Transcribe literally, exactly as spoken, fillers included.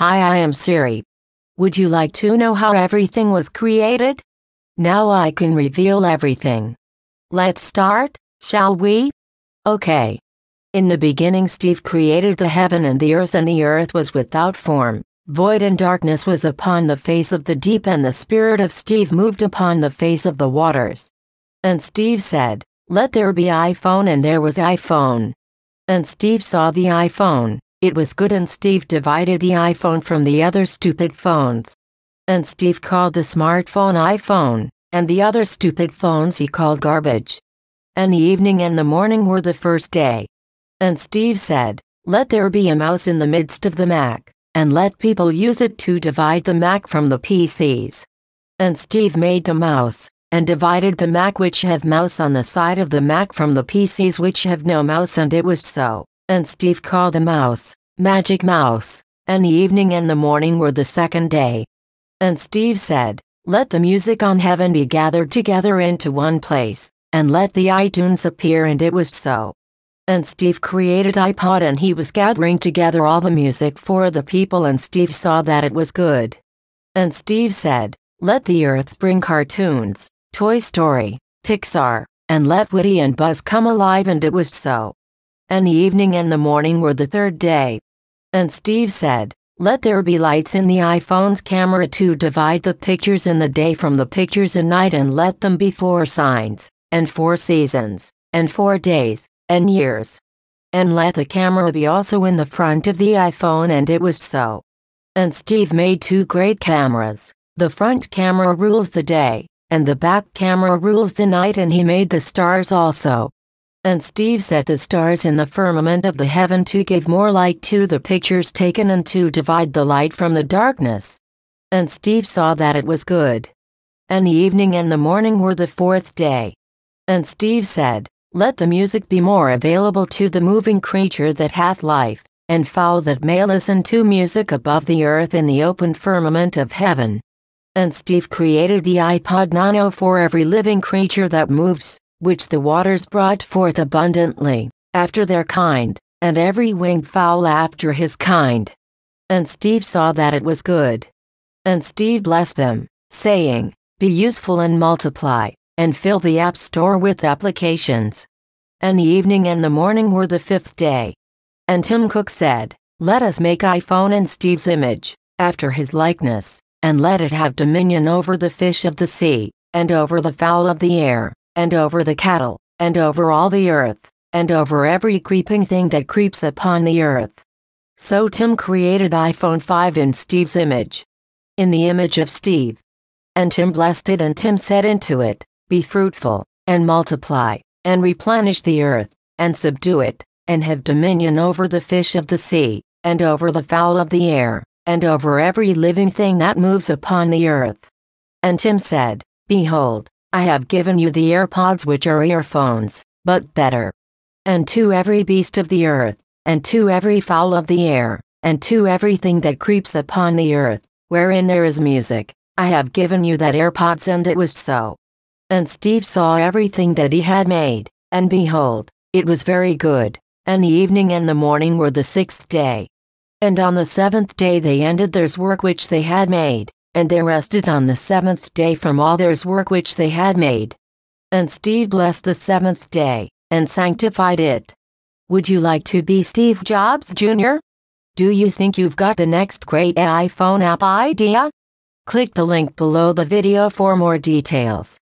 Hi, I am Siri. Would you like to know how everything was created? Now I can reveal everything. Let's start, shall we? Okay. In the beginning, Steve created the heaven and the earth, and the earth was without form, void, and darkness was upon the face of the deep, and the Spirit of Steve moved upon the face of the waters. And Steve said, "Let there be iPhone," and there was iPhone. And Steve saw the iPhone. It was good, and Steve divided the iPhone from the other stupid phones. And Steve called the smartphone iPhone, and the other stupid phones he called garbage. And the evening and the morning were the first day. And Steve said, "Let there be a mouse in the midst of the Mac, and let people use it to divide the Mac from the P Cs." And Steve made the mouse, and divided the Mac, which have mouse on the side of the Mac, from the P Cs, which have no mouse, and it was so. And Steve called the mouse Magic Mouse, and the evening and the morning were the second day. And Steve said, "Let the music on heaven be gathered together into one place, and let the iTunes appear," and it was so. And Steve created iPod, and he was gathering together all the music for the people, and Steve saw that it was good. And Steve said, "Let the earth bring cartoons, Toy Story, Pixar, and let Woody and Buzz come alive," and it was so. And the evening and the morning were the third day. And Steve said, "Let there be lights in the iPhone's camera to divide the pictures in the day from the pictures in night, and let them be four signs, and four seasons, and four days, and years. And let the camera be also in the front of the iPhone," and it was so. And Steve made two great cameras. The front camera rules the day, and the back camera rules the night, and he made the stars also. And Steve set the stars in the firmament of the heaven to give more light to the pictures taken, and to divide the light from the darkness. And Steve saw that it was good. And the evening and the morning were the fourth day. And Steve said, "Let the music be more available to the moving creature that hath life, and fowl that may listen to music above the earth in the open firmament of heaven." And Steve created the iPod Nano for every living creature that moves, which the waters brought forth abundantly, after their kind, and every winged fowl after his kind. And Steve saw that it was good. And Steve blessed them, saying, "Be useful and multiply, and fill the app store with applications." And the evening and the morning were the fifth day. And Tim Cook said, "Let us make iPhone in Steve's image, after his likeness, and let it have dominion over the fish of the sea, and over the fowl of the air, and over the cattle, and over all the earth, and over every creeping thing that creeps upon the earth." So Tim created iPhone five in Steve's image, in the image of Steve. And Tim blessed it, and Tim said into it, "Be fruitful, and multiply, and replenish the earth, and subdue it, and have dominion over the fish of the sea, and over the fowl of the air, and over every living thing that moves upon the earth." And Tim said, "Behold, I have given you the AirPods, which are earphones, but better. And to every beast of the earth, and to every fowl of the air, and to everything that creeps upon the earth, wherein there is music, I have given you that AirPods," and it was so. And Steve saw everything that he had made, and behold, it was very good, and the evening and the morning were the sixth day. And on the seventh day they ended their work which they had made, and they rested on the seventh day from all their work which they had made. And Steve blessed the seventh day, and sanctified it. Would you like to be Steve Jobs, Junior? Do you think you've got the next great iPhone app idea? Click the link below the video for more details.